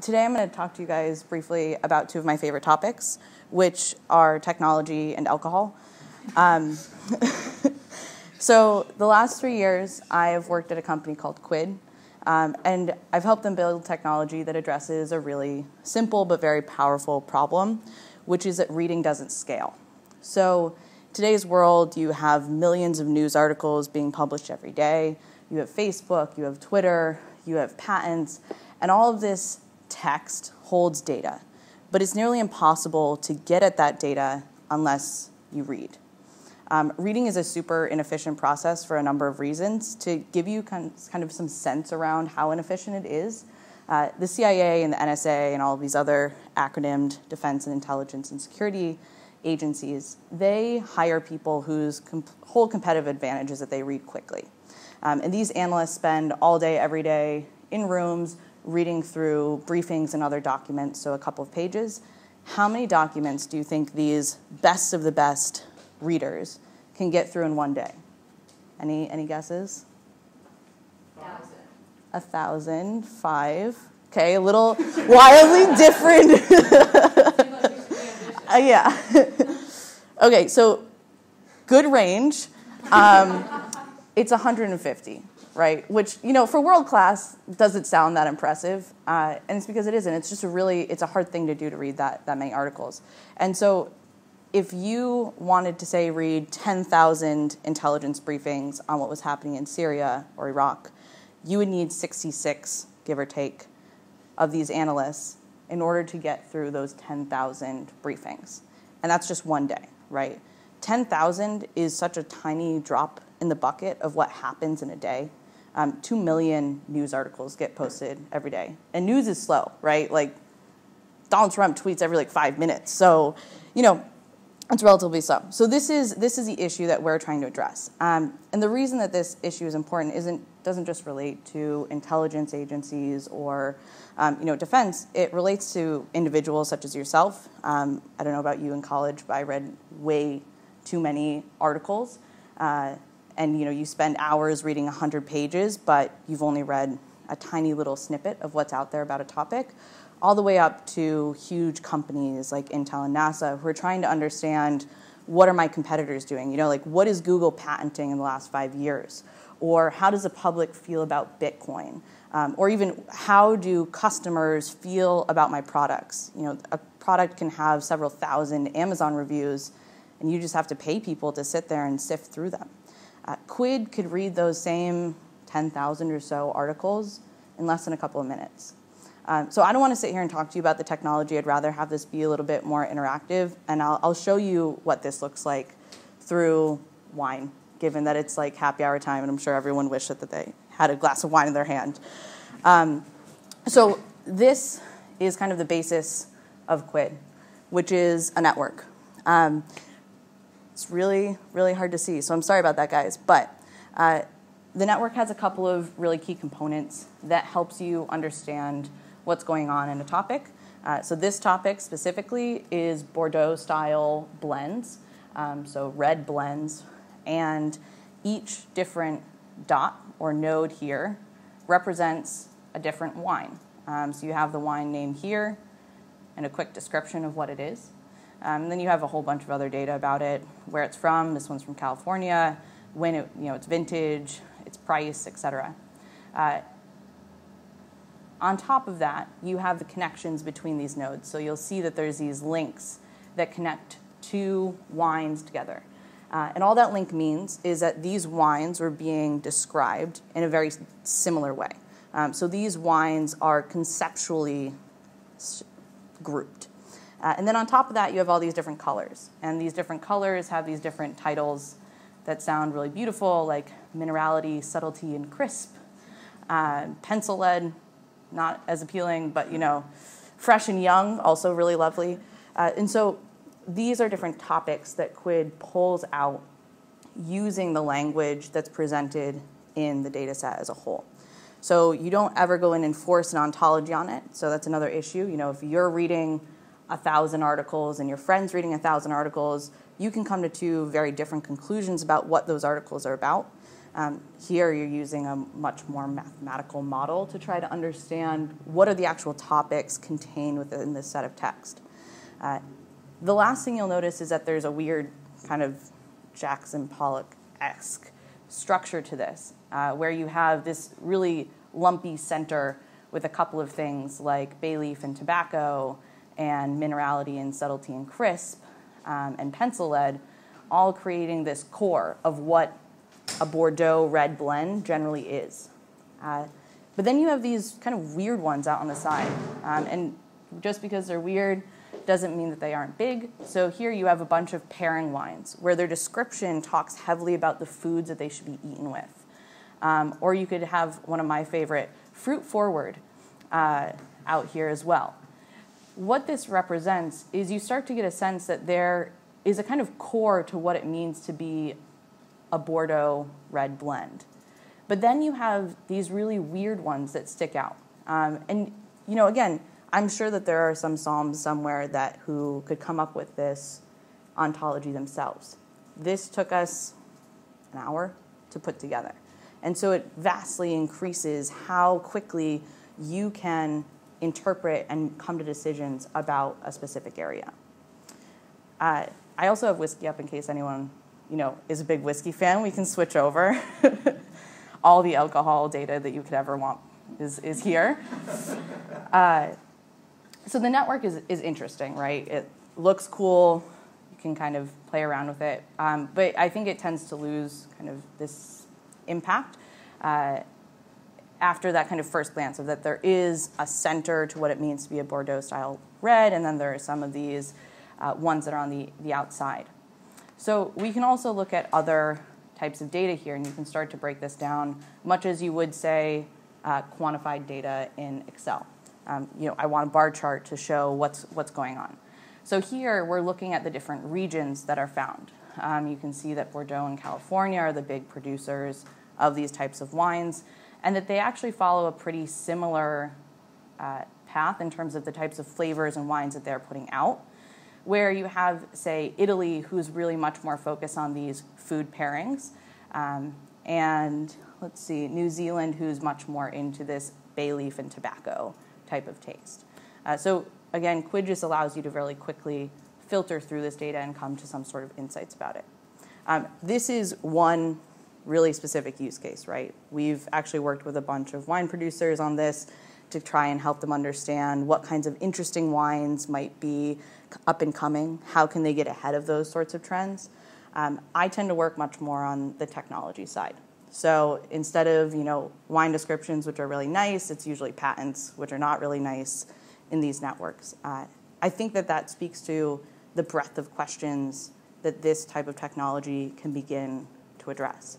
Today I'm going to talk to you guys briefly about two of my favorite topics, which are technology and alcohol. So the last 3 years, I have worked at a company called Quid, and I've helped them build technology that addresses a really simple but very powerful problem, which is that reading doesn't scale. So today's world, you have millions of news articles being published every day. You have Facebook, you have Twitter, you have patents, and all of this text holds data. But it's nearly impossible to get at that data unless you read. Reading is a super inefficient process for a number of reasons. To give you kind of some sense around how inefficient it is, the CIA and the NSA and all of these other acronymed defense and intelligence and security agencies, they hire people whose whole competitive advantage is that they read quickly. And these analysts spend all day, every day, in rooms, reading through briefings and other documents, so a couple of pages. How many documents do you think these best of the best readers can get through in one day? Any guesses? 1,000. 1,000, 5. Okay, a little wildly different. Yeah. Okay, so good range. It's 150, right? Which, you know, for world class, doesn't sound that impressive, and it's because it isn't. It's just it's a hard thing to do, to read that many articles. And so if you wanted to, say, read 10,000 intelligence briefings on what was happening in Syria or Iraq, you would need 66, give or take, of these analysts in order to get through those 10,000 briefings. And that's just one day, right? 10,000 is such a tiny drop in the bucket of what happens in a day. 2 million news articles get posted every day. And news is slow, right? Like, Donald Trump tweets every, like, 5 minutes. So, you know, it's relatively slow. So this is the issue that we're trying to address. And the reason that this issue is important doesn't just relate to intelligence agencies or defense. It relates to individuals such as yourself. I don't know about you in college, but I read way too many articles. And you spend hours reading 100 pages, but you've only read a tiny little snippet of what's out there about a topic, all the way up to huge companies like Intel and NASA who are trying to understand, what are my competitors doing? Like, what is Google patenting in the last 5 years? Or how does the public feel about Bitcoin? Or even, how do customers feel about my products? A product can have several thousand Amazon reviews, and you just have to pay people to sit there and sift through them. Quid could read those same 10,000 or so articles in less than a couple of minutes. So I don't want to sit here and talk to you about the technology. I'd rather have this be a little bit more interactive, and I'll show you what this looks like through wine, given that it's like happy hour time, and I'm sure everyone wished that they had a glass of wine in their hand. So this is kind of the basis of Quid, which is a network. It's really, really hard to see, so I'm sorry about that, guys. But the network has a couple of really key components that helps you understand what's going on in a topic. So this topic specifically is Bordeaux-style blends, so red blends. And each different dot or node here represents a different wine. So you have the wine name here and a quick description of what it is. And then you have a whole bunch of other data about it, where it's from. This one's from California, when it, it's vintage, its price, et cetera. On top of that, you have the connections between these nodes. So you'll see that there's these links that connect two wines together. And all that link means is that these wines were being described in a very similar way. So these wines are conceptually grouped. And then on top of that, you have all these different colors. And these different colors have these different titles that sound really beautiful, like minerality, subtlety, and crisp. Pencil lead, not as appealing, but fresh and young, also really lovely. And so these are different topics that Quid pulls out using the language that's presented in the data set as a whole. So you don't ever go in and force an ontology on it. So that's another issue. If you're reading 1,000 articles and your friend's reading 1,000 articles, you can come to two very different conclusions about what those articles are about. Here you're using a much more mathematical model to try to understand what are the actual topics contained within this set of text. The last thing you'll notice is that there's a weird kind of Jackson Pollock-esque structure to this, where you have this really lumpy center with a couple of things like bay leaf and tobacco and minerality and subtlety and crisp and pencil lead, all creating this core of what a Bordeaux red blend generally is. But then you have these kind of weird ones out on the side. And just because they're weird doesn't mean that they aren't big. So here you have a bunch of pairing wines where their description talks heavily about the foods that they should be eaten with. Or you could have one of my favorite, fruit forward, out here as well. What this represents is you start to get a sense that there is a kind of core to what it means to be a Bordeaux red blend. But then you have these really weird ones that stick out. And, you know, again, I'm sure that there are some psalms somewhere who could come up with this ontology themselves. This took us an hour to put together. And so it vastly increases how quickly you can interpret and come to decisions about a specific area. I also have whiskey up in case anyone is a big whiskey fan. We can switch over. All the alcohol data that you could ever want is here. So the network is interesting, right? It looks cool. You can kind of play around with it. But I think it tends to lose kind of this impact after that kind of first glance of that there is a center to what it means to be a Bordeaux-style red, and then there are some of these ones that are on the outside. So we can also look at other types of data here, and you can start to break this down much as you would, say, quantified data in Excel. I want a bar chart to show what's going on. So here we're looking at the different regions that are found. You can see that Bordeaux and California are the big producers of these types of wines, and that they actually follow a pretty similar path in terms of the types of flavors and wines that they're putting out, where you have, say, Italy, who's really much more focused on these food pairings, and let's see, New Zealand, who's much more into this bay leaf and tobacco type of taste. So again, Quid just allows you to really quickly filter through this data and come to some sort of insights about it. This is one really specific use case, right? We've actually worked with a bunch of wine producers on this to try and help them understand what kinds of interesting wines might be up and coming. How can they get ahead of those sorts of trends? I tend to work much more on the technology side. So instead of wine descriptions, which are really nice, it's usually patents, which are not really nice in these networks. I think that speaks to the breadth of questions that this type of technology can begin to address.